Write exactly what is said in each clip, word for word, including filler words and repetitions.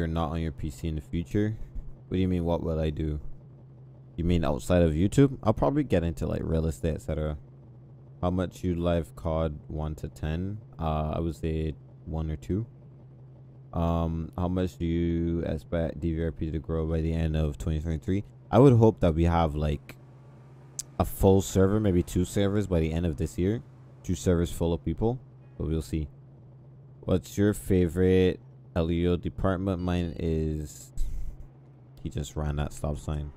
you're not on your P C in the future? What do you mean, what would I do? You mean outside of YouTube? I'll probably get into like real estate, et cetera. How much you live C O D one to ten? Uh, I would say one or two. Um, how much do you expect D V R P to grow by the end of twenty twenty-three? I would hope that we have like a full server, maybe two servers by the end of this year. Two servers full of people, but we'll see. What's your favorite L E O department? Mine is... He just ran that stop sign.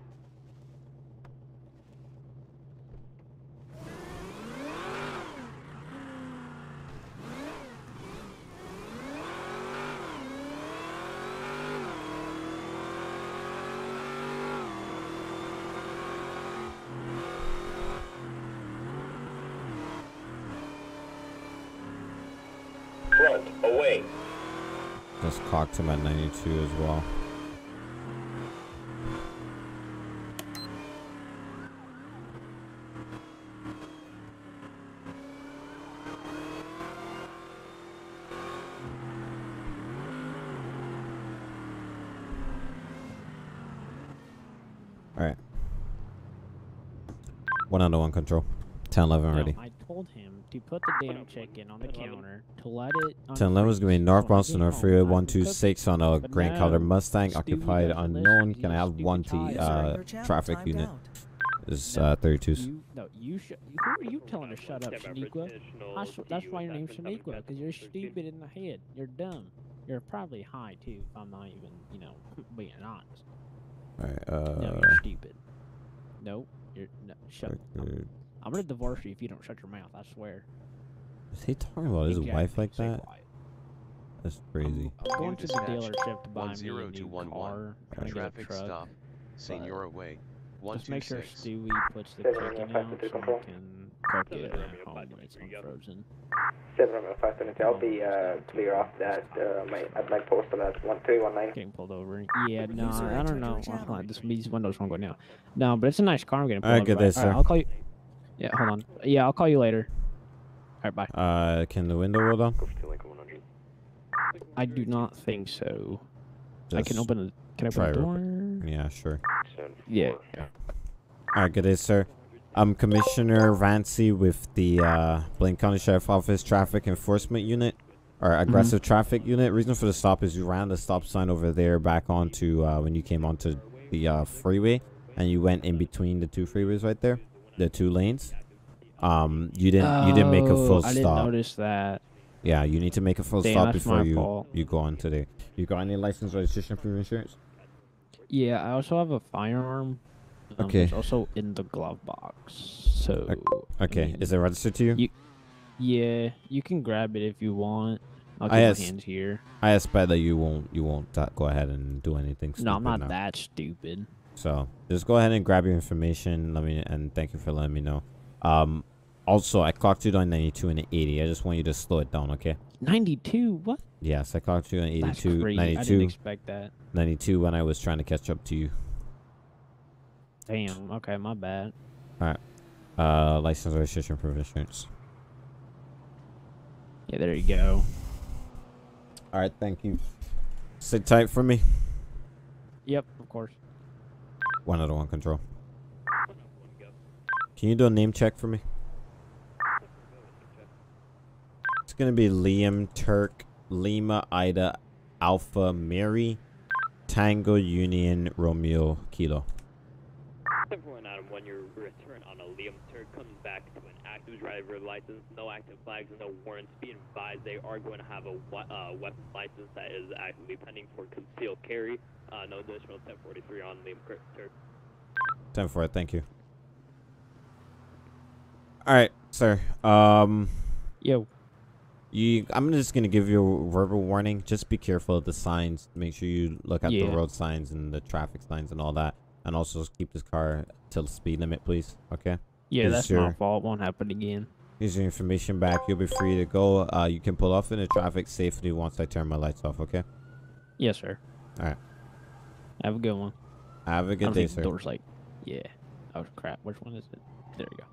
Clocked him at ninety-two as well. All right. One under one control. ten eleven already. No, I told him to put the damn chicken on the counter to let it. ten eleven is going to be northbound to North Freeway one two six on a Grand Color Mustang, occupied unknown. Can I have one to uh, traffic unit? Is uh, thirty-twos. You, no, you should. Who are you telling to shut up, Shaniqua? That's why your name's Shaniqua, because you're stupid in the head. You're dumb. You're probably high too. If I'm not even, you know, being honest. All right. Uh, no, you're stupid. No, you're no. Shut up. I'm gonna divorce you if you don't shut your mouth, I swear. Is he talking about his exactly. wife like that? That's crazy. I'm, I'm going to the dealership to buy me a new car. I'm gonna get a truck. Senior away. Just make sure Stewie puts the chicken out so I can cook it at home when it's unfrozen. seven oh five, I'll be uh, clear off that uh, my, at my postal at one three one nine. Getting pulled over. Yeah, no, nah, I don't know. Oh, this, these windows won't go down. No, but it's a nice car. I'm getting pulled over. All right, good day, sir. I'll call you. Yeah, hold on. Yeah, I'll call you later. Alright, bye. Uh, can the window roll down? I do not think so. Just I can open a, can I open the door? Open. Yeah, sure. Yeah. yeah. Alright, good day, sir. I'm Commissioner Rancy with the uh, Blaine County Sheriff Office Traffic Enforcement Unit, or Aggressive mm-hmm. Traffic Unit. Reason for the stop is you ran the stop sign over there back onto, uh, when you came onto the uh, freeway, and you went in between the two freeways right there. The two lanes. Um, you didn't. Oh, you didn't make a full stop. I didn't notice that. Yeah, you need to make a full Damn, stop before you fault. you go on today. You got any license, registration, proof, insurance? Yeah, I also have a firearm. Um, okay. It's also in the glove box. So. Okay. I mean, is it registered to you? you? Yeah, you can grab it if you want. I'll keep I my hands here. I expect that you won't. You won't go ahead and do anything. No, I'm not now. that stupid. So just go ahead and grab your information. Let me and thank you for letting me know. Um, also, I clocked you on ninety-two and eighty. I just want you to slow it down, okay? ninety-two, what? Yes, I clocked you on eighty-two. That's crazy. ninety-two. I didn't expect that. ninety-two when I was trying to catch up to you. Damn. Okay, my bad. All right. Uh, license, registration, proof, insurance. Yeah, there you go. All right, thank you. Sit tight for me. Yep, of course. One out of one control. Can you do a name check for me? It's gonna be Liam Turk, Lima Ida Alpha Mary Tango Union Romeo Kilo. Everyone out of one, your return on a Liam Turk comes back to an active driver license, no active flags, no warrants. Be advised, they are going to have a uh, weapon license that is actively pending for concealed carry. Uh, no additional ten forty-three on Liam Turk. ten four, thank you. All right, sir. Um, Yo. You, I'm just going to give you a verbal warning. Just be careful of the signs. Make sure you look at yeah. the road signs and the traffic signs and all that. And also keep this car till the speed limit, please. Okay? Yeah, that's my fault. Won't happen again. Here's your information back. You'll be free to go. Uh, you can pull off into traffic safely once I turn my lights off, okay? Yes, sir. All right. Have a good one. Have a good I don't day, think sir. The door's like, yeah. Oh, crap. Which one is it? There you go.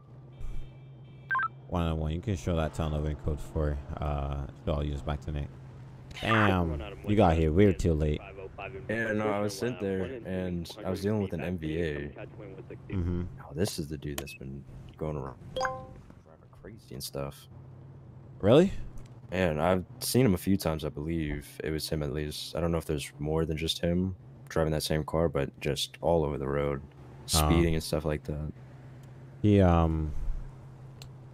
One on one. You can show that town living code for uh, all units back tonight. Damn. You got here. We were too late. And I was sent there, and I was dealing with an M V A. Mm-hmm. Oh, this is the dude that's been going around crazy and stuff. Really? Man, I've seen him a few times, I believe. It was him at least. I don't know if there's more than just him driving that same car, but just all over the road, speeding um, and stuff like that. He, um...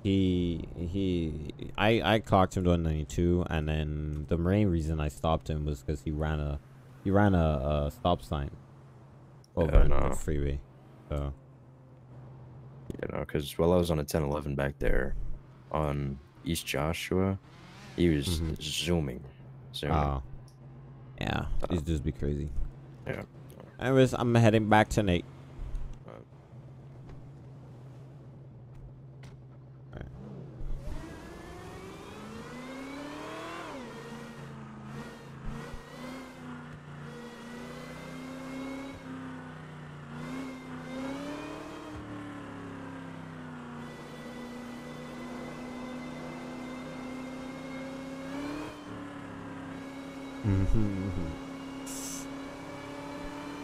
He, he, I, I clocked him to one ninety-two, and then the main reason I stopped him was because he ran a, he ran a, a stop sign over yeah, no. the freeway, so. Yeah, no, because while I was on a ten eleven back there on East Joshua, he was mm-hmm. zooming, zooming. Oh, yeah, uh, these dudes be crazy. Yeah. Anyways, I'm heading back to Nate.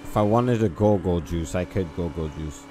If I wanted a go-go juice, I could go-go juice.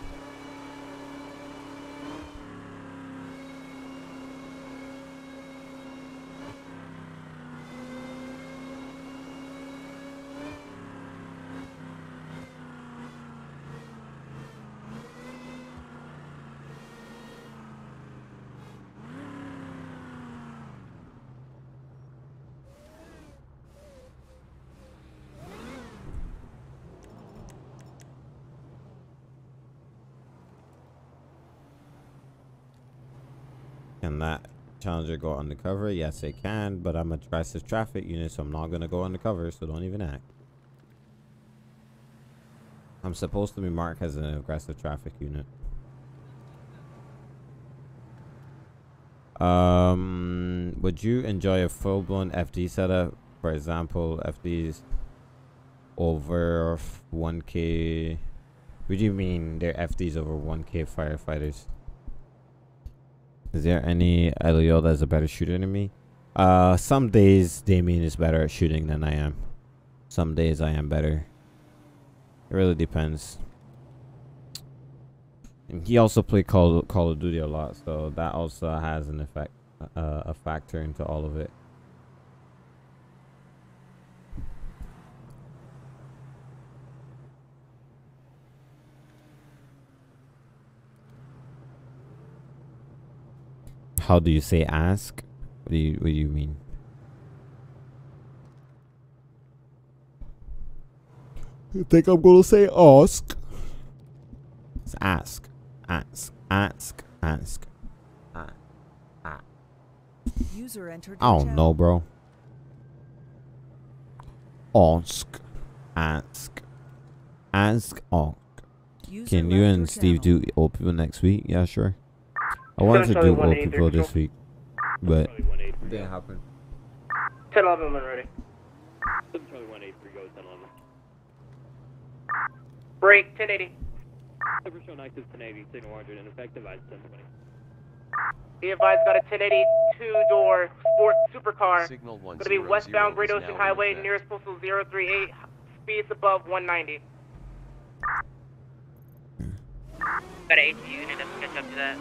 Challenger go undercover? Yes, it can, but I'm a aggressive traffic unit, so I'm not gonna go undercover, so don't even act. I'm supposed to be marked as an aggressive traffic unit. Um, would you enjoy a full-blown F D setup? For example, F Ds over one K. What do you mean they're F Ds over one K firefighters? Is there any L E O that's a better shooter than me? Uh, some days Damien is better at shooting than I am. Some days I am better. It really depends. And he also played Call, Call of Duty a lot, so that also has an effect, uh, a factor into all of it. How do you say ask? What do you, what do you mean? You think I'm gonna say ask? It's ask, ask, ask, ask. Uh, uh. User entered. I don't know, bro. Ask, ask, ask, ask. Can you and Steve do open next week? Yeah, sure. I wanted to do more people this week, but it didn't happen. ten eleven when ready. Break, ten eighty. Cyberstone active ten eighty, signal one hundred, and effective I ten twenty. The advise got a ten eighty two-door sports supercar. Signal one. It's going to be westbound Great Ocean Highway, nearest postal zero three eight, speeds above one ninety. Got an A T U unit, let's catch up to that.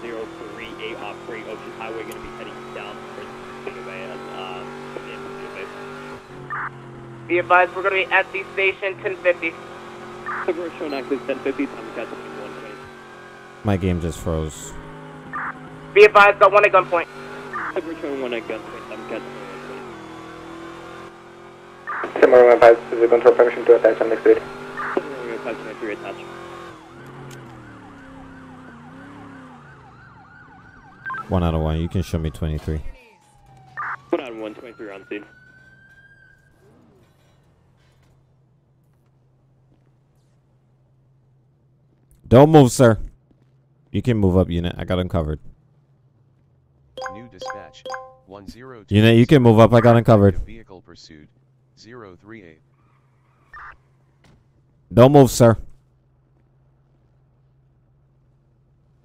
zero three eight off Great Ocean Highway, going to be heading down for um, be advised, we're going to be at the station ten fifty. My game just froze. Be advised, got one at gunpoint. One at gunpoint. I'm catching. Similar one advised, the control permission to attach on next day. Attach. One out of one, you can show me twenty-three. One out of one, twenty-three on scene. Don't move, sir. You can move up, unit. I got him covered. New dispatch. one zero two. Unit, you can move up. I got him covered. Vehicle pursued. zero three eight. Don't move, sir.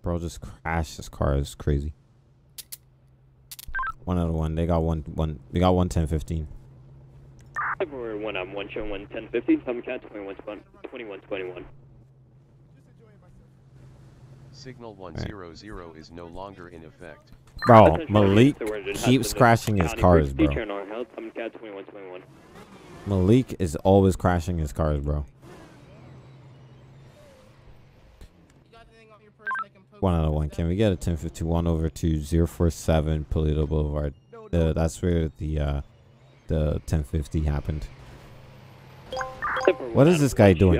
Bro, just crashed. This car is crazy. One out of one. They got one one. They got one ten fifteen. February one. I'm one show one ten fifteen. Summit Cat twenty one twenty one twenty one. Signal one zero zero is no longer in effect. Bro, Malik keeps crashing his cars, bro. Malik is always crashing his cars, bro. One out of one. Can we get a ten fifty-one over to zero four seven Polito Boulevard? Uh, that's where the uh, the ten fifty happened. What is this guy doing?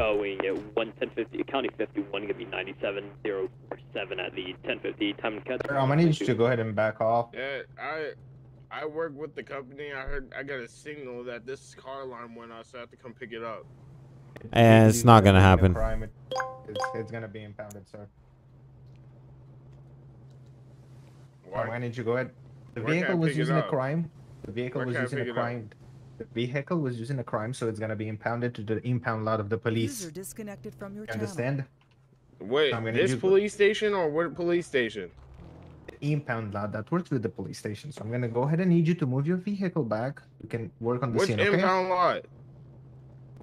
ten fifty, County fifty-one, gonna be ninety-seven zero four seven at the ten fifty. Time to cut. Um, I need you to go ahead and back off. Yeah, I I work with the company. I heard I got a signal that this car alarm went out, so I have to come pick it up. And it's, it's not gonna happen. Crime, it's, it's gonna be impounded, sir. Why? Um, I need you to go ahead. The vehicle was using a crime. The vehicle was using a crime. The vehicle was using a crime, so it's gonna be impounded to the impound lot of the police. Disconnected from your you understand? Wait, I'm this police station or what police station? The impound lot that works with the police station. So I'm gonna go ahead and need you to move your vehicle back. You can work on the Which scene, okay? Which impound lot?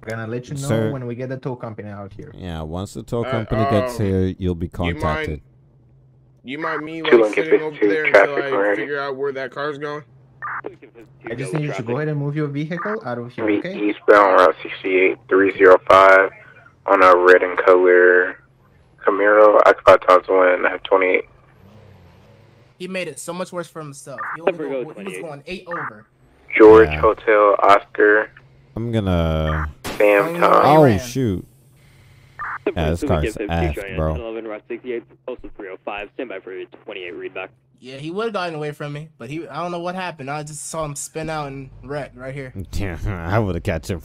We're gonna let you know Sir, when we get the tow company out here. Yeah, once the tow uh, company um, gets here, you'll be contacted. You mind, you mind me like, sitting over there until I already. figure out where that car's going? I just need you to go ahead and move your vehicle out of here, okay? Eastbound Route sixty-eight, three zero five, on a red and color Camaro, occupied times one, I have twenty-eight. He made it so much worse for himself. He, only go, he was going eight over. George yeah. Hotel Oscar. I'm gonna... Sam Tom. Oh, shoot. Yeah, this car's ass, bro. eleven Route sixty-eight, postal three oh five, standby for twenty-eight, read back. Yeah, he would have gotten away from me, but he I don't know what happened. I just saw him spin out and wreck right here. Yeah, I would have catch him.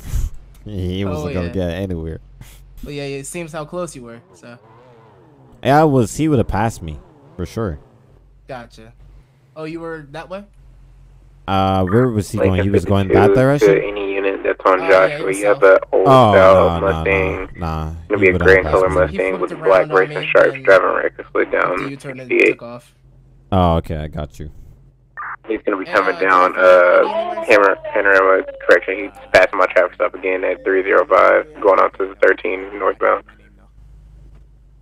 He wasn't oh, going to yeah. get anywhere. But yeah, it seems how close you were, so. Yeah, I was. He would have passed me, for sure. Gotcha. Oh, you were that way? Uh, where was he like going? He was going that direction? To any unit that's on oh, Joshua, yeah, you have an old oh, style no, Mustang. No, nah, nah. It'll be a gray color Mustang with black racing stripes, driving recklessly down. You turned and took off. Oh, okay, I got you. He's gonna be coming uh, down, uh, hammer, panorama correction. He's passing my traffic stop again at three zero five, going out to the thirteen northbound.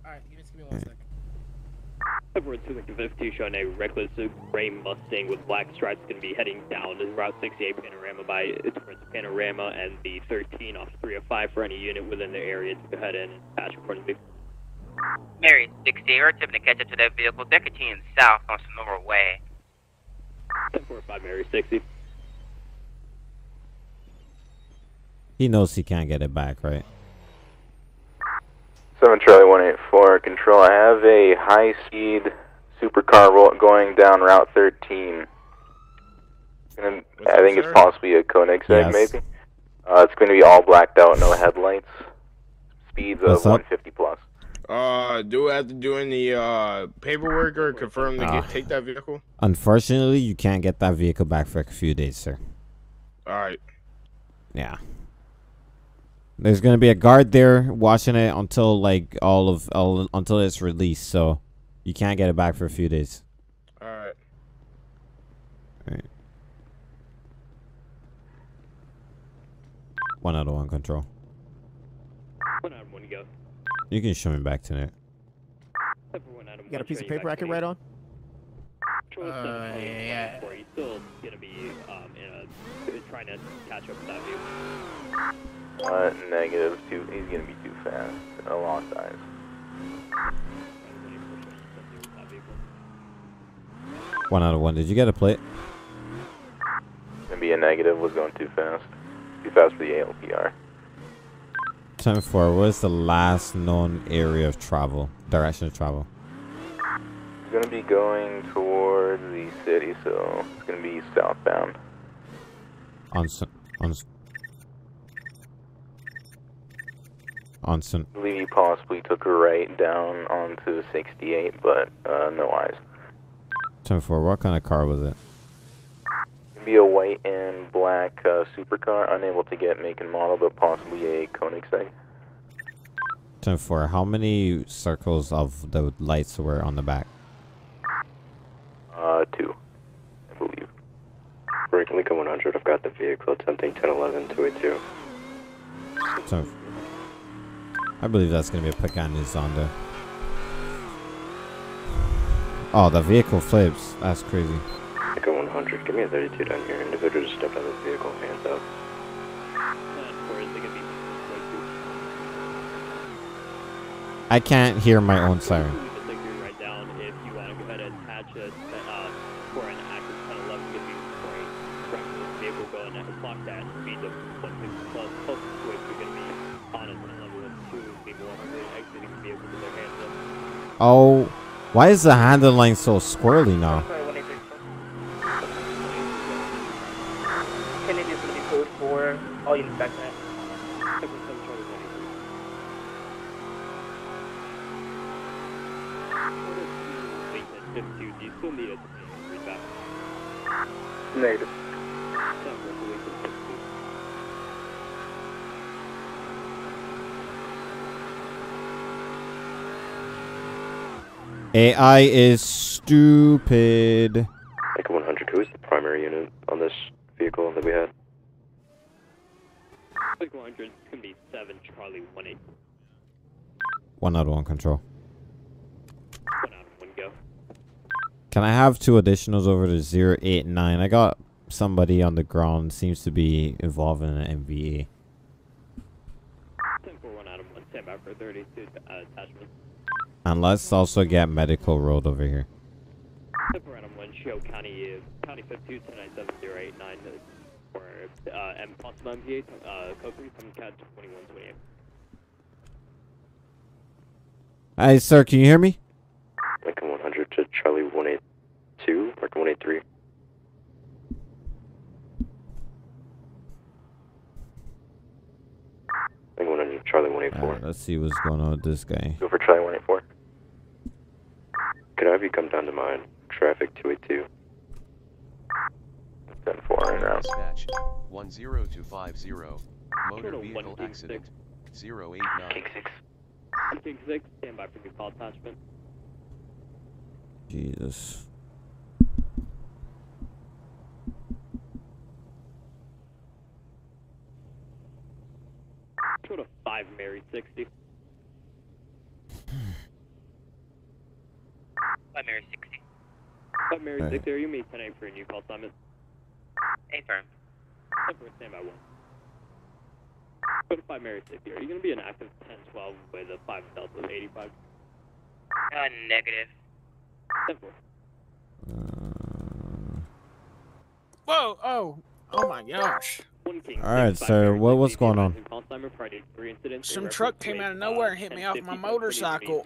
Alright, give me one second. Edward two fifty-two showing a reckless gray Mustang with black stripes, gonna be heading down to Route sixty-eight panorama by towards panorama and the thirteen off three oh five for any unit within the area to go ahead and patch accordingly. Mary sixty, we're attempting to catch up to that vehicle. They're continuing south on Sonora Way. ten forty-five, Mary sixty. He knows he can't get it back, right? seven Charlie one eight four, control. I have a high-speed supercar roll going down Route thirteen. And I think it's possibly a Koenigsegg, yes. maybe. Uh, it's going to be all blacked out, no headlights. Speeds of What's one fifty up? Plus. Uh, do I have to do any uh paperwork or confirm to uh, get, take that vehicle? Unfortunately, you can't get that vehicle back for a few days, sir. All right. Yeah. There's gonna be a guard there watching it until like all of all, until it's released, so you can't get it back for a few days. All right. All right. One out of one control. One out of one to go. You can show me back tonight. You got a piece of paper I can write on? Uh, yeah, yeah. He's still gonna be um, in a, trying to catch up with that view. Uh, negative two. He's gonna be too fast. A long time. One out of one. Did you get a plate? Gonna be a negative. Was going too fast. Too fast for the A L P R. ten four, what is the last known area of travel, direction of travel? It's going to be going towards the city, so it's going to be southbound. On, on, on, on. I believe he possibly took a right down onto sixty-eight, but uh, no eyes. ten four, what kind of car was it? Be a white and black uh, supercar, unable to get make and model, but possibly a Koenigsegg. ten four, how many circles of the lights were on the back? Uh, two, I believe. one hundred. I've got the vehicle attempting ten eleven two eighty-two. So, I believe that's going to be a Pagani Zonda. Oh, the vehicle flips. That's crazy. Echo one hundred, give me a thirty-two down here. Individual just stepped out of the vehicle, hands up. I can't hear my own siren. Oh, why is the handling so squirrely now? Can it just be code for all you inspect that? Negative. A I is stupid. Echo one hundred, who is the primary unit on this vehicle that we had? Echo one hundred, it's going to be seven, Charlie, one eight. One out of one control. One out of one go. Can I have two additionals over to zero eight nine? I got somebody on the ground, seems to be involved in an M V A. ten four one out of one, stand by for thirty-two uh, attachments. And let's also get Medical Road over here. Hey, sir, can you hear me? Lincoln one hundred to Charlie one eighty-two, or one eighty-three. Lincoln one hundred to Charlie one eighty-four. Right, let's see what's going on with this guy. Go for Charlie one eighty-four. Could I have you come down to mine? Traffic two eighty-two. ten four right now. Dispatch one zero two five zero. Motor vehicle accident zero eight nine. Koenigsegg. Koenigsegg, stand by for the call attachment. Jesus. Go to five Mary sixty. five Mary sixty. five Mary right. sixty, are you meeting tonight for a new call, Simon? A firm. Firm, stand by one. Go to five Mary sixty, are you going to be an active ten twelve with a five Delta eighty-five? Uh, negative. ten four. Uh... Whoa, oh, oh my gosh. Alright, sir, what, what's going on? Some truck came out of nowhere and hit me off my motorcycle.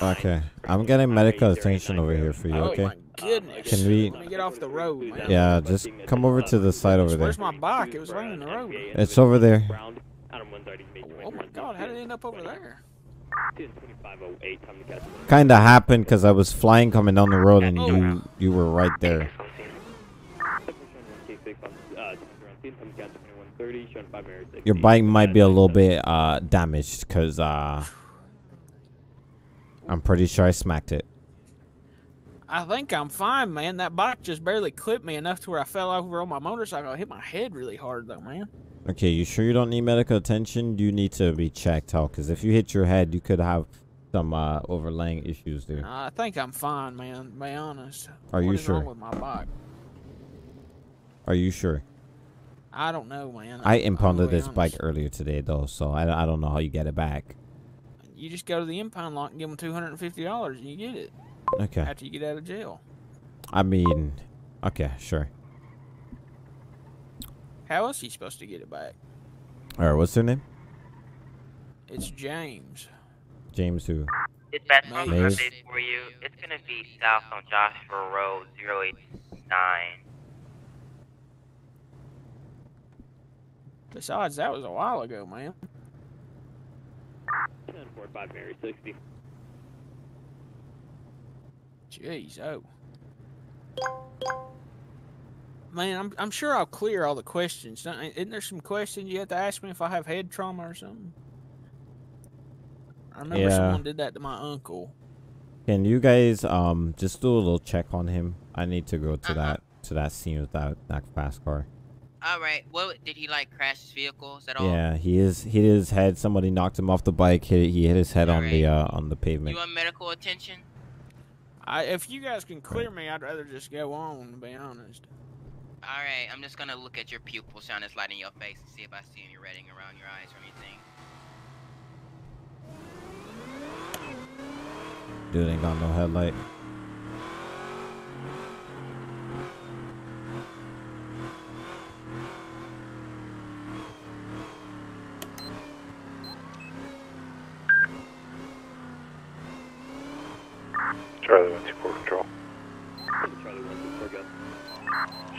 Okay, I'm getting medical attention over here for you, okay? Oh my goodness. Can we... Let me get off the road, man. Yeah, just come over to the side over there. Where's my bike? It was running the road. It's over there. Oh my god, how did it end up over there? Kinda happened because I was flying coming down the road and you, you were right there. Your bike might be a little bit uh, damaged because uh, I'm pretty sure I smacked it. I think I'm fine, man. That bike just barely clipped me enough to where I fell over on my motorcycle. I hit my head really hard, though, man. Okay, you sure you don't need medical attention? You need to be checked out because if you hit your head, you could have some uh, overlaying issues there. Uh, I think I'm fine, man. To be honest. Are you sure? What is wrong with my bike? Are you sure? I don't know, man. I impounded this bike earlier today, though, so I, I don't know how you get it back. You just go to the impound lot and give them two hundred fifty dollars and you get it. Okay. After you get out of jail. I mean, okay, sure. How else are you supposed to get it back? All right, what's their name? It's James. James who? It's best home update for you. It's going to be south on Joshua Road, zero eight nine. Besides, that was a while ago, man. ten four five Mary sixty. Jeez, oh. Man, I'm, I'm sure I'll clear all the questions. Isn't there some questions you have to ask me if I have head trauma or something? I remember yeah. someone did that to my uncle. Can you guys um just do a little check on him? I need to go to uh-huh. that to that scene with that, that fast car. All right. Well, did he like crash his vehicles at all? Yeah, he is. He is had somebody knocked him off the bike. He, he hit his head all on right. the uh, on the pavement. You want medical attention? I, if you guys can clear me, I'd rather just go on, to be honest. All right, I'm just gonna look at your pupils, shine this light in your face, and see if I see any redding around your eyes or anything. Dude ain't got no headlight. Charlie one two four control. Charlie one two four gun.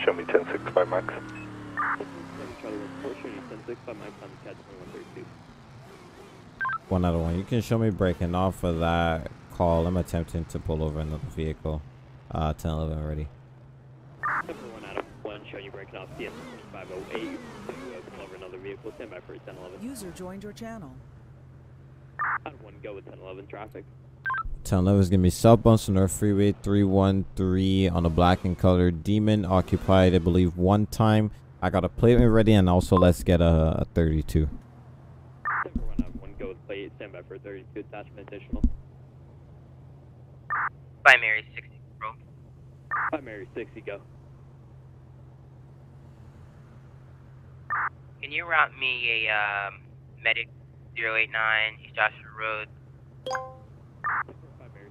Show me ten six five max. Charlie one two four, show me ten six five max on the catch twenty-one thirty-two. One out of one. You can show me breaking off of that call. I'm attempting to pull over another vehicle. Uh, ten eleven already. One out of one, show you breaking off C S twenty-five oh eight. You pull over another vehicle. Stand by for ten eleven. User joined your channel. Out of one, go with ten eleven traffic. ten eleven is going to be southbound Sonora Freeway three one three on a black and colored Demon, occupied, I believe, one time. I got a plate ready, and also let's get a, a thirty-two. one go with plate, stand by for thirty-two, attachment additional. Primary sixty, bro. Primary sixty, go. Can you route me a um, medic zero eight nine, East Joshua Road?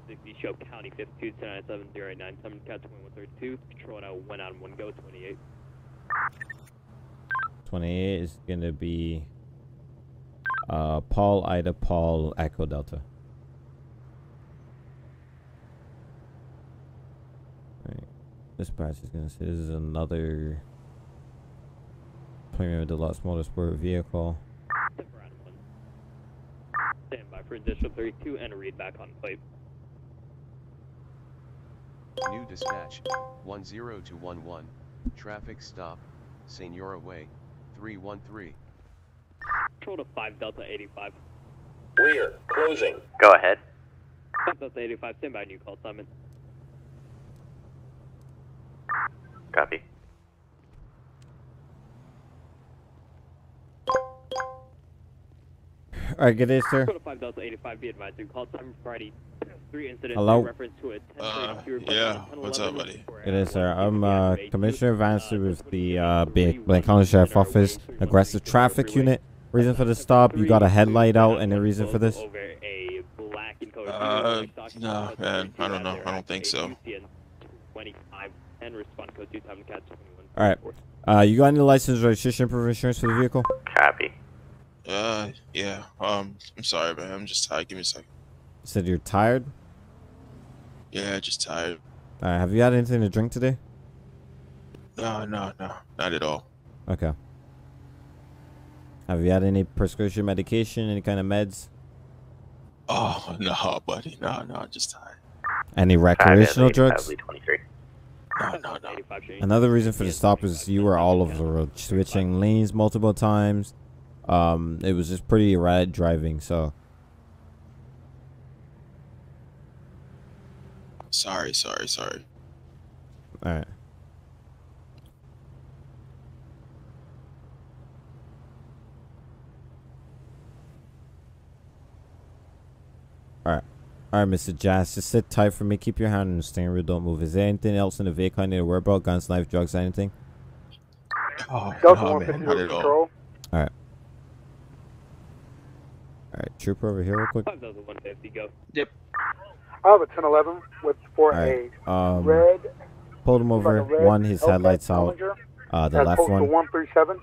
sixty, show County fifty-two, ten ninety-seven, zero eight nine, summon Cat twenty-one thirty-two, control now one out, one go, twenty-eight. twenty-eight is going to be uh, Paul, Ida, Paul, Echo, Delta. Alright, this patch is going to say this is another Premium Deluxe Motorsport vehicle. Stand by for additional thirty-two and read back on plate. New dispatch, one zero two one one, traffic stop, Senora Way, three one three. Control to five Delta eighty-five. Rear, closing. Go ahead. five Delta eighty-five, stand by, new call summon. Copy. Alright, good day, sir. Control to five Delta eighty-five, be advised, new call summon Friday. Three incidents. Hello. In reference to a uh, yeah. What's up, buddy? It is, sir. I'm uh, Commissioner Vance with the uh, Blaine County Sheriff Office, aggressive traffic unit. Reason for the stop? You got a headlight out, and the reason for this? Uh, no, man. I don't know. I don't think so. All right. Uh, you got any license, registration, proof of insurance for the vehicle? Copy. Uh, yeah. Um, I'm sorry, man. I'm just tired. Give me a second. You said you're tired? Yeah, just tired. All right, have you had anything to drink today? No, no, no, not at all. Okay. Have you had any prescription medication, any kind of meds? Oh, no, buddy. No, no, just tired. Any recreational drugs? twenty-three. No, no, no. Another reason for the stop is you were all over the road, switching lanes multiple times. Um, it was just pretty erratic driving, so... Sorry, sorry, sorry. All right. All right. All right, Mister Jazz, just sit tight for me. Keep your hand on the steering wheel. Don't move. Is there anything else in the vehicle I need to worry about? Guns, knife, drugs, anything? Oh, no, man, not at all. All right. All right, trooper over here real quick. one fifty, go. Yep. I have a ten eleven with four A. Right. Um, red. Pulled him over. Red, one, his headlights out. Uh, the left one. one thirty-seven.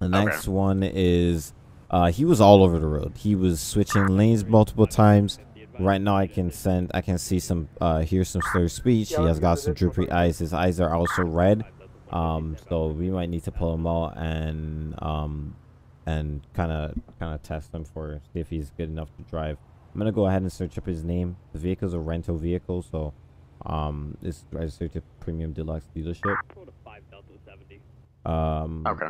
The next okay. one is uh, he was all over the road. He was switching lanes multiple times. Right now, I can send. I can see some. Uh, hear some slurred speech. He has got some droopy eyes. His eyes are also red. Um, so we might need to pull him out and um, and kind of kind of test him for see if he's good enough to drive. I'm gonna go ahead and search up his name. The vehicle's a rental vehicle, so um, it's registered to Premium Deluxe Dealership. Um, okay.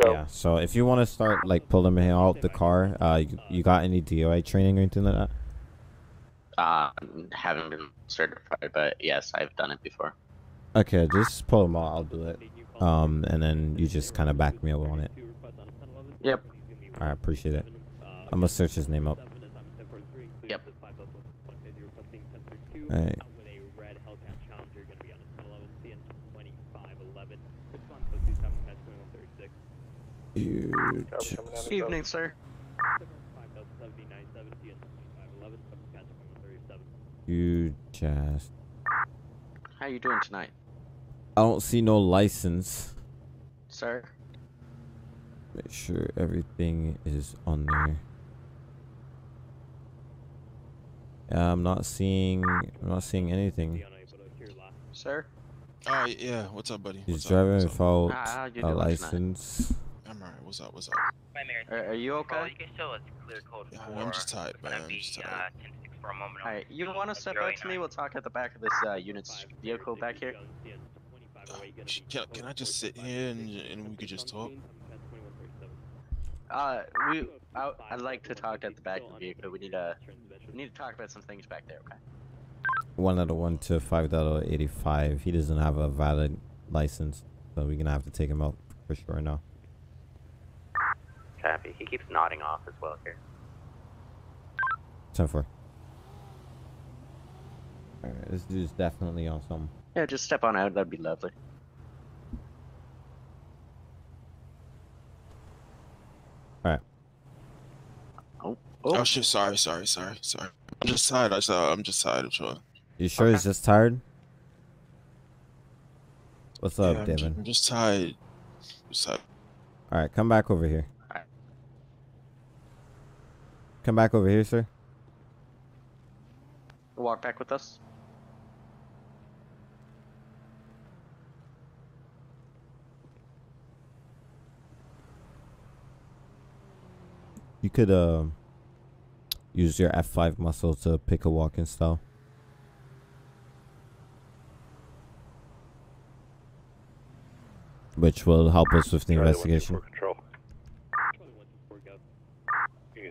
Go. Yeah. So if you want to start like pulling him out the car, uh, you, you got any D O I training or anything like that? Uh, haven't been certified, but yes, I've done it before. Okay, just pull him out. I'll do it. um, and then you just kind of back me up on it. Yep. I appreciate it. I'm gonna search his name up. Yep. All right. Good evening, sir. You just... How you doing tonight? I don't see no license. Sir? Make sure everything is on there. I'm not seeing... I'm not seeing anything. Sir? Uh, yeah, what's up, buddy? He's driving without uh, a license. Tonight? I'm alright. What's up? What's up? Are, are you okay? Yeah, well, I'm just tired, man. I'm just tired. Alright, you want to step out to me? We'll talk at the back of this uh, unit's vehicle back here. Uh, can, can I just sit here and, and we could just talk? Uh, we. I, I'd like to talk at the back of the vehicle. We need to. We need to talk about some things back there. Okay. One out of one to five dollar eighty-five. He doesn't have a valid license, so we're gonna have to take him out for sure now. Happy. He keeps nodding off as well here. ten four. Alright, this dude's definitely on something. Yeah, just step on out. That'd be lovely. Alright. Oh, oh. Oh shit, sorry, sorry, sorry, sorry. I'm just tired. I saw, I'm just tired. I'm sure. You sure okay. He's just tired? What's up, yeah, David? I'm, I'm just tired. I'm just tired. Alright, come back over here. Come back over here, sir. Walk back with us. You could uh, use your F five muscle to pick a walking style. Which will help us with the investigation.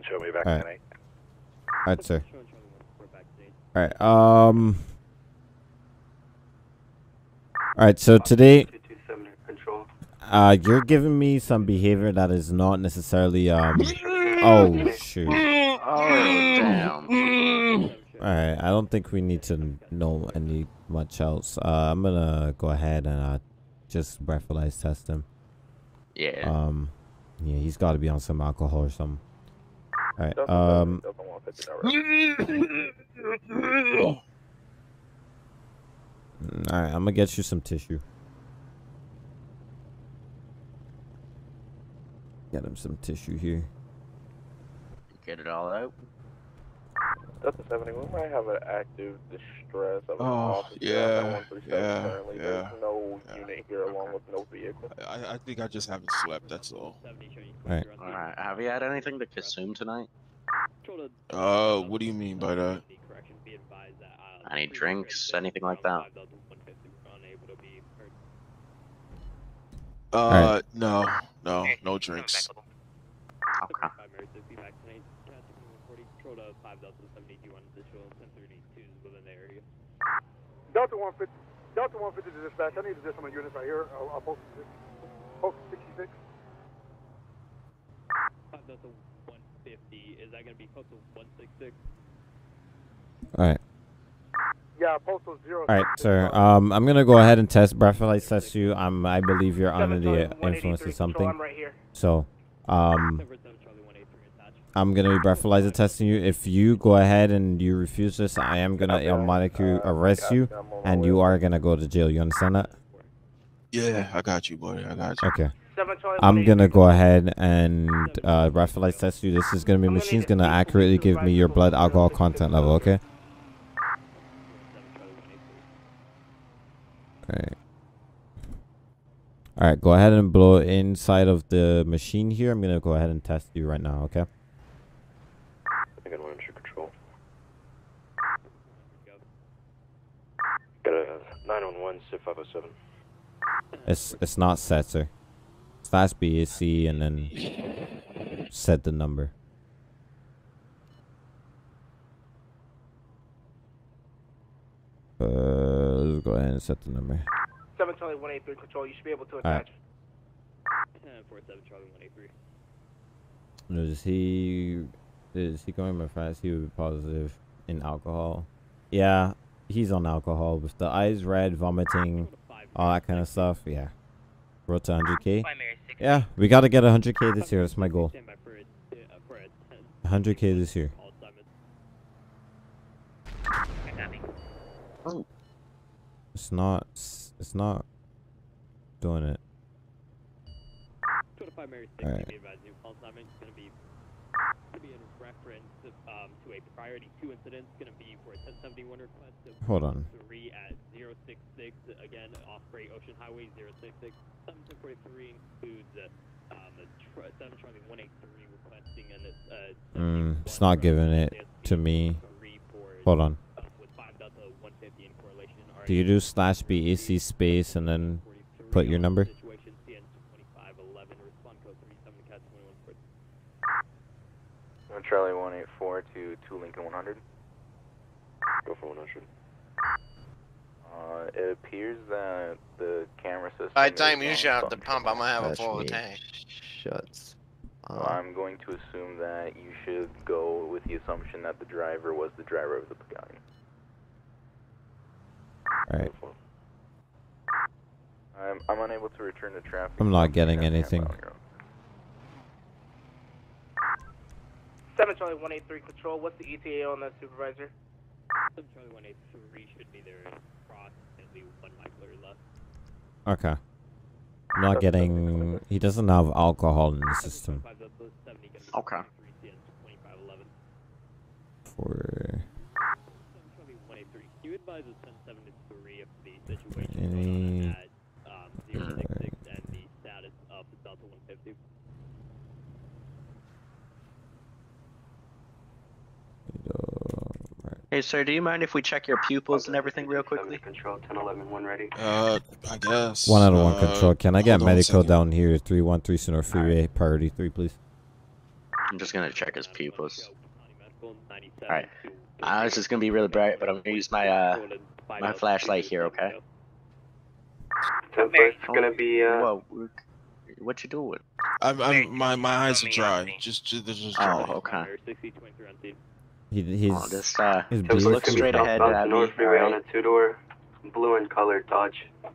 Show me back All right. tonight. All right, sir. All right. Um. All right. So today, uh, you're giving me some behavior that is not necessarily um. Oh shoot. Oh damn. All right. I don't think we need to know any much else. Uh, I'm gonna go ahead and uh, just breathalyze test him. Yeah. Um. Yeah, he's got to be on some alcohol or something. All right, um, all right, I'm gonna get you some tissue. Get him some tissue here. Get it all out. Delta seventy, we might have an active distress of an officer. Yeah, yeah, currently. Yeah. There's no yeah. unit here okay. along with no vehicle. I, I think I just haven't slept, that's all. Alright. Alright, have you had anything to consume tonight? Uh, what do you mean by that? Any drinks, anything like that? Uh, no, no, no drinks. Okay. Delta one fifty, Delta one fifty to dispatch. I need to dispatch my units right here. I'll, I'll post, post sixty-six. Delta one fifty. Is that going to be postal one sixty-six? All right. Yeah, postal zero. All right, sir. Um, I'm going to go ahead and test breathalyze test you. Um, I believe you're under the influence of something. I'm right here. So, um, I'm going to be breathalyzer testing you. If you go ahead and you refuse this, I am going to Elmonically arrest you, and you are going to go to jail. You understand that? Yeah, I got you, boy. I got you. Okay. I'm going to go ahead and uh, breathalyze test you. This is going to be, machine's going to accurately give me your blood alcohol content level, okay? All right. All right, go ahead and blow inside of the machine here. I'm going to go ahead and test you right now, okay? nine one one, S I F five oh seven. It's, it's not set, sir. It's last B A C and then set the number. Uh, let's go ahead and set the number. seven Charlie one eight three control. You should be able to attach. All right. Four seven Charlie one eight three. Does he is he going by fast? He would be positive in alcohol. Yeah, he's on alcohol with the eyes red, vomiting, all that kind of stuff. Yeah. Road to one hundred K. Yeah, we gotta get one hundred K this year. That's my goal. one hundred K this year. It's not. It's not doing it. All right. Hold on. Again, off Great Ocean Highway zero six six. seven two four three includes uh, um, a seven Charlie one eight three requesting a. Uh, mm, it's not giving it to me. Hold on. Do you do slash B A C space and then put your number? Charlie one eight four to two Lincoln one hundred. Go for one hundred. Uh, it appears that the camera system. By the time you shut off the pump, I'm gonna have a full tank. Shuts. Um, I'm going to assume that you should go with the assumption that the driver was the driver of the Pagani. Alright. I'm, I'm unable to return to traffic. I'm not getting anything. seven Charlie one eight three control. What's the E T A on that supervisor? seven Charlie one eight three should be there approximately one micro left. Okay. I'm not getting. He doesn't have alcohol in the system. Okay. Four. Any... Hey sir, do you mind if we check your pupils and everything real quickly? Control ten eleven one ready. Uh, I guess. One out of one uh, control. Can I get medical down here? Three one three Sonora Freeway, right. Priority three, please. I'm just gonna check his pupils. All right. Uh, this is gonna be really bright, but I'm gonna use my uh my flashlight here, okay? So it's gonna be uh. Whoa, what you doing? I'm I'm my my eyes are dry. Just just just dry. Oh, okay. He, he's, oh, this, uh, his blue looks straight ahead at me. Freeway on a two-door, blue and colored Dodge. Uh,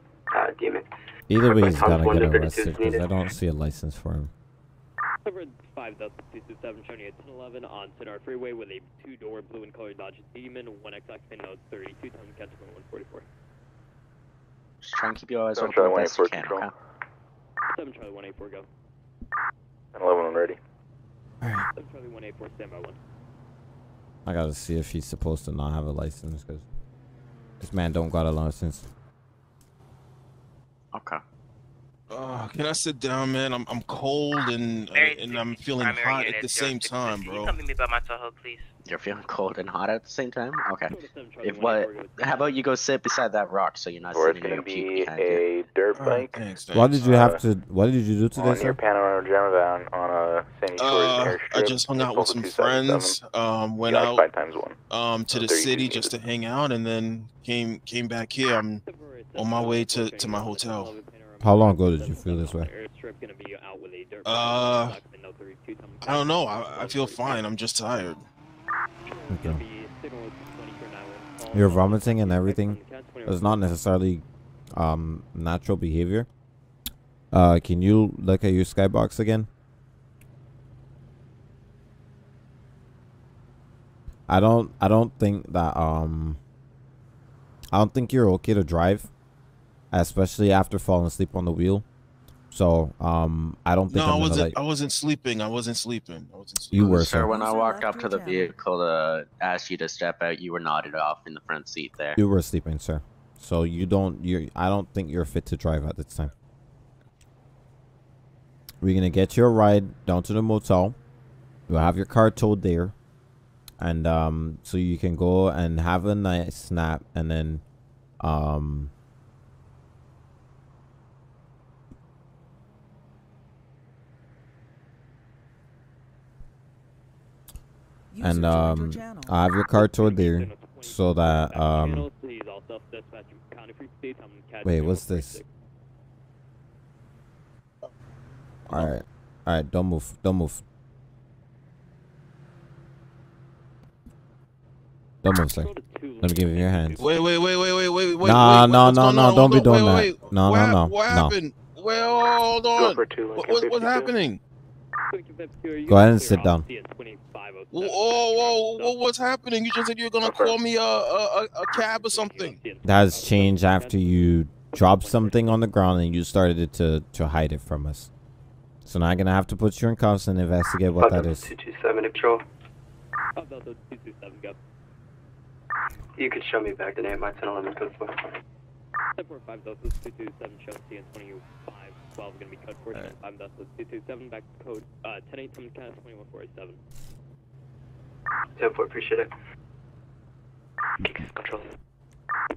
damn it. Either way, he's gotta get arrested because I don't see a license for him. five two two seven on Sonar Freeway with a two-door blue and colored Dodge Demon, one X X node thirty-two, time catch point one forty-four. Just try and keep your eyes open for the best can. Seven Charlie one eight four go. eleven one ready. Seven Charlie one eight four standby one. I gotta see if he's supposed to not have a license, because this man don't got a license. Okay. Uh, can I sit down, man? I'm I'm cold and uh, and I'm feeling hot at the same time, bro. Can you come me by my Tahoe, please? You're feeling cold and hot at the same time? Okay. If what? How about you go sit beside that rock so you're not sitting in your puke behind you? Dirt bike. Why did you have to? What did you do today, sir? Panorama Jamavan on a Sandy Shores airstrip. I just hung out with some friends. Um, went out um to the city just to hang out, and then came came back here. I'm on my way to to my hotel. How long ago did you feel this way? Uh, I don't know. I, I feel fine. I'm just tired. Okay. Your vomiting and everything is not necessarily um, natural behavior. Uh, can you look at your skybox again? I don't. I don't think that. Um, I don't think you're okay to drive. Especially after falling asleep on the wheel, so um, I don't think. No, I'm I wasn't. Let... I wasn't sleeping. I wasn't sleeping. I wasn't sleeping. You were, sir. When I walked up to the vehicle to ask you to step out, you were nodded off in the front seat there. You were sleeping, sir. So you don't. You. I don't think you're fit to drive at this time. We're gonna get you a ride down to the motel. You'll have your car towed there, and um, so you can go and have a nice snap, and then, um. And um, I have your car towed there so that um, Myself, dispatch from County Free State. I'm Wait, what's this? Oh. All right, all right. Don't move. Don't move. Don't move, sir. Let me give you your hands. Wait, wait, wait, wait, wait, wait, wait. Nah, no, no, no, no. Don't be doing that. No, no, no. What happened? Well, hold on. What's happening? Go ahead and sit down. Oh, whoa, what's happening? You just said you were gonna call me a a a cab or something. That has changed after you dropped something on the ground and you started it to to hide it from us. So now I'm gonna have to put you in cuffs and investigate what that is. two two seven patrol. two two seven, go. You could show me back the name. My ten eleven code for seven four five Delta two two seven Chelsea and twenty-five twelve going to be code four seven five Delta two two seven back to code uh ten eighty-seven Canada twenty-one four eighty-seven. ten four, appreciate it. Kicks control.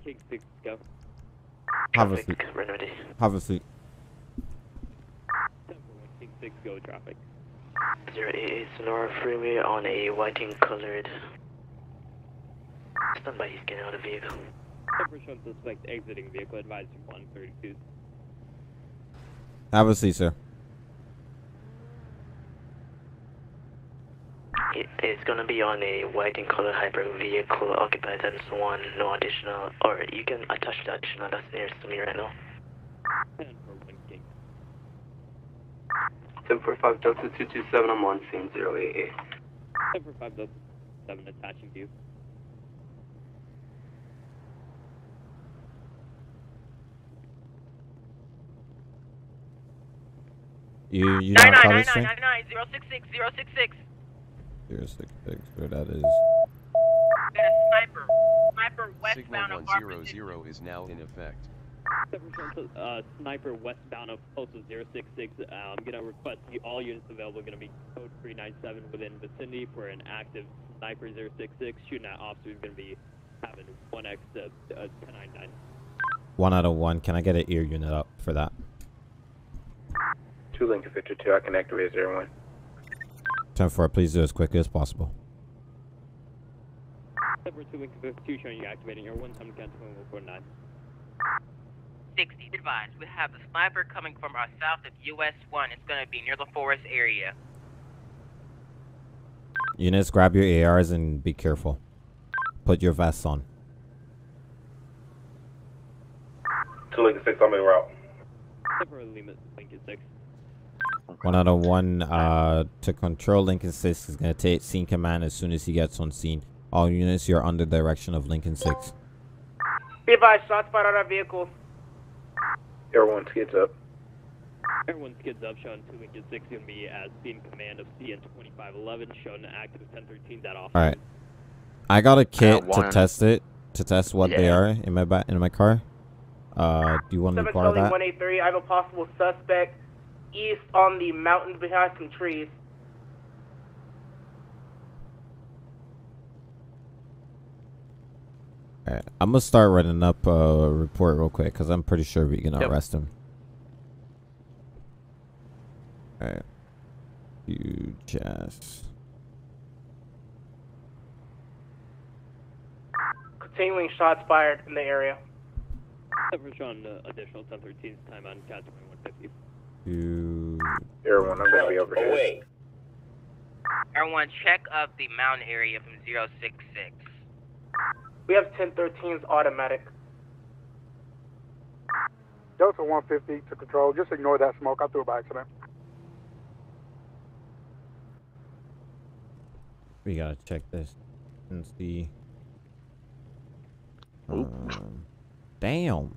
Kicks six, go. Have a seat. Have a seat. ten four, Kicks six, go traffic. zero eight eight Sonora freeway on a whiting colored. Somebody's getting out of the vehicle. Separation suspect exiting vehicle, advised one thirty-two. Have a seat, sir. It, it's gonna be on a white and colored hybrid vehicle, occupied and so on, no additional, or you can attach the additional that's nearest to me right now. ten four five Delta two two seven, I'm on scene zero eight eight. ten four five Delta two two seven, attaching to you. You, you nine, nine, nine, nine, nine, nine, zero, six, six, zero, six, six. Zero, six, six, where that is. Got a sniper. Sniper westbound of Harper. Signal one zero zero is now in effect. Uh, sniper westbound of Postal zero six six. I'm going to request all units available going to be code three nine seven within vicinity for an active sniper zero six six. Shooting at officers is going to be having one X uh, uh, ten ninety-nine. One out of one. Can I get an ear unit up for that? Two link fifty two. I can activate zero one. Ten four. Please do as quickly as possible. Two link fifty two showing you activating your one time count to four nine. Sixty advised. We have a sniper coming from our south of U S one. It's going to be near the forest area. Units, grab your A Rs and be careful. Put your vests on. Two link six on my route. Link six. One out of one uh, to control Lincoln six is going to take scene command as soon as he gets on scene. All units, you're under direction of Lincoln six. Be advised, shots fired on our vehicle. Everyone skids up. Everyone skids up, shown to Lincoln six going to be as scene command of C N twenty-five eleven, shown active ten thirteen, that off. Alright. I got a kit to test it, to test what yeah. they are in my ba in my car. Uh, do you want to require that? one eight three, I have a possible suspect east on the mountain behind some trees. Alright, I'm gonna start writing up a report real quick because I'm pretty sure we can yep. arrest him. Alright. You just. Continuing shots fired in the area. Coverage on uh, additional ten thirteen's time on Cat twenty-one fifty. You. Everyone, I'm gonna be over here. Everyone, check up the mountain area from zero six six. We have ten thirteen's automatic. Delta one fifty to control. Just ignore that smoke. I threw it by accident. We gotta check this and see. Um, damn.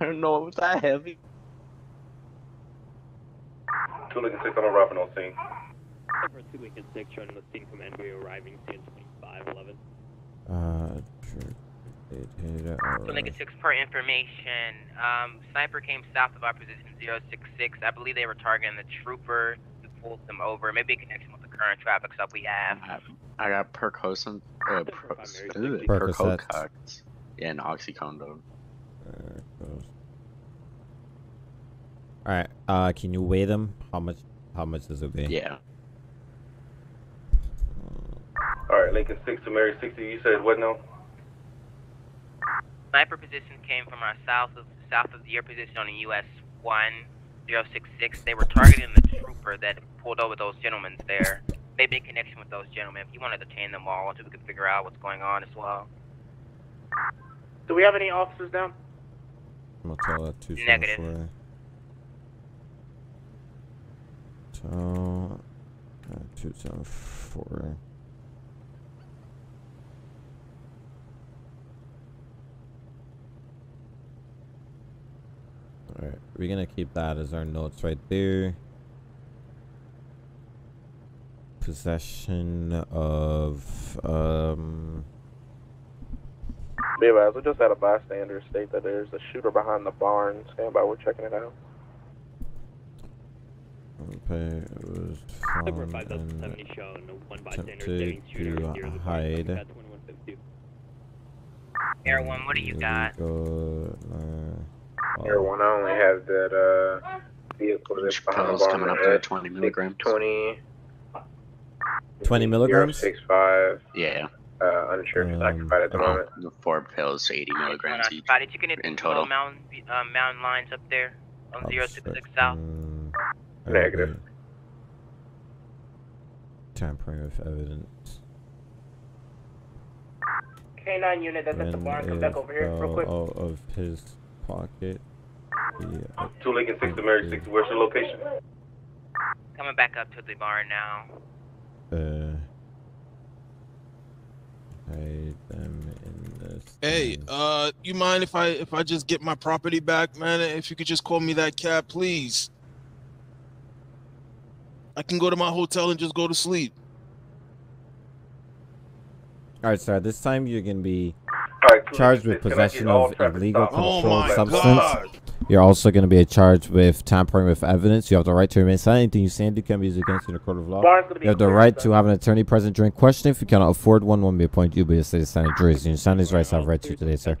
I don't know, it was that heavy. Two Lincoln six, I'm arriving on scene. Two Lincoln six, showing the scene command, we are arriving scene twenty-five eleven. Uh, true. Two Lincoln six, per information, um, sniper came south of our position zero six six. I believe they were targeting the trooper who pulled them over. Maybe a connection with the current traffic stop we have. I, I got Percocet, uh, Percocet, yeah, and Oxycontin. There it goes. All right. Uh, can you weigh them? How much? How much does it weigh? Yeah. Uh, All right, Lincoln six to Mary sixty. You said what now? Sniper position came from our south of south of your position on the U S one zero six six. They were targeting the trooper that pulled over those gentlemen there. Maybe in connection with those gentlemen. If you want to detain them all until we can figure out what's going on as well. Do we have any officers down? I'm gonna tell that two. Negative. So, uh, two seven four. All right, we're gonna keep that as our notes right there. Possession of um. Be advised, we just had a bystander state that there's a shooter behind the barn. Stand by, we're checking it out. Okay, it was found attempted to hide. Air one, what do you got? Air one, I only have that uh, vehicle that's behind the barn. Coming up to twenty milligrams. twenty milligrams? six five. Yeah. Uh, uninsured um, occupied at the okay. moment. The four pills, eighty milligrams each. Did you get in total? Mountain, uh, mountain lines up there on I'll zero six six south. Negative. Tampering with evidence. K nine unit that's at the barn, come back over here real quick. Out of his pocket. Yeah. Two Lincoln six to Mary six. Where's your location? Coming back up to the barn now. Uh. Hide them in this. Hey, thing. uh, you mind if I if I just get my property back, man? If you could just call me that cab, please. I can go to my hotel and just go to sleep. All right, sir. This time you're gonna be right, charged with possession of illegal controlled oh substance. God. You're also gonna be charged with tampering with evidence. You have the right to remain silent. Anything you say and do can be used against you in a court of law. You have the right to have an attorney present during questioning. If you cannot afford one, one will be appointed to you by the state of San Andreas. Your Sunday's rights have right to today, sir.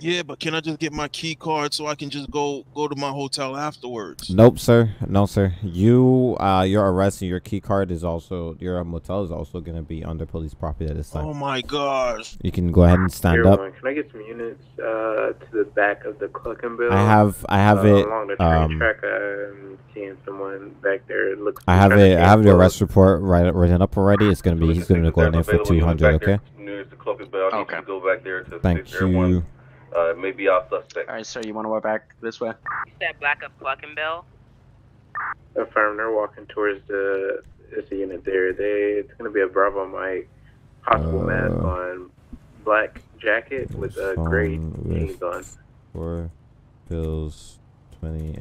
Yeah, but can I just get my key card so I can just go go to my hotel afterwards? Nope, sir. No, sir. You, uh, your arrest and your key card is also, your motel is also going to be under police property at this time. Oh, my gosh. You can go ahead and stand Here, up. Can I get some units uh, to the back of the Cluckin building? I have, I have uh, it. Along the train um, track, I'm seeing someone back there. It looks I have it. I have the arrest report right, written up already. It's going to be, he's going to go in for two hundred, okay? Near the Cluckin building. Okay. Go back there to Thank you. Uh, maybe our suspect. Alright, sir, you want to walk back this way? You said black up Cluckin Bell? Affirm, they're walking towards the, it's the unit there. They, it's going to be a Bravo Mike hospital uh, mask on, black jacket with a gray jeans on. Four pills, twenty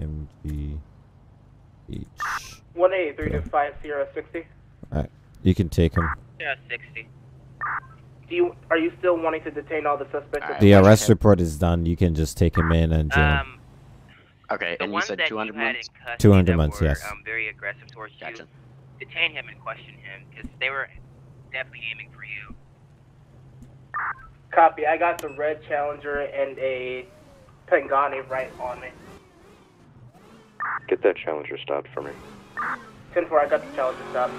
milligrams each. one eight three two five zero sixty. Alright, you can take him. Yeah, sixty. Do you, are you still wanting to detain all the suspects? All right, the arrest him. report is done. You can just take him in and jail. Um, okay, and you said two hundred months? two hundred months, were, yes. Um, very aggressive towards gotcha. you. Detain him and question him, because they were definitely aiming for you. Copy. I got the red Challenger and a Pagani right on me. Get that Challenger stopped for me. ten four, I got the Challenger stopped.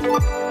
Thank you.